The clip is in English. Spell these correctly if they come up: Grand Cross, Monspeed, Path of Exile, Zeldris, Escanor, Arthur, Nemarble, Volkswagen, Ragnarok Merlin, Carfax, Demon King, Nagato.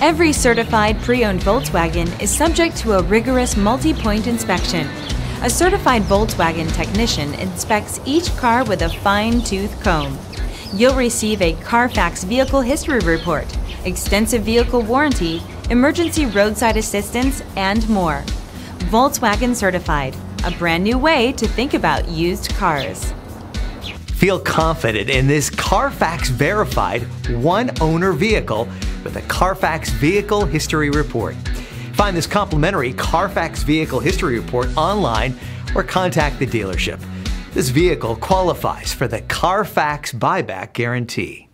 Every certified pre-owned Volkswagen is subject to a rigorous multi-point inspection. A certified Volkswagen technician inspects each car with a fine-tooth comb. You'll receive a Carfax Vehicle History Report, extensive vehicle warranty, emergency roadside assistance, and more. Volkswagen Certified, a brand new way to think about used cars. Feel confident in this Carfax Verified one-owner vehicle with a Carfax Vehicle History Report. Find this complimentary Carfax Vehicle History Report online or contact the dealership. This vehicle qualifies for the Carfax Buyback Guarantee.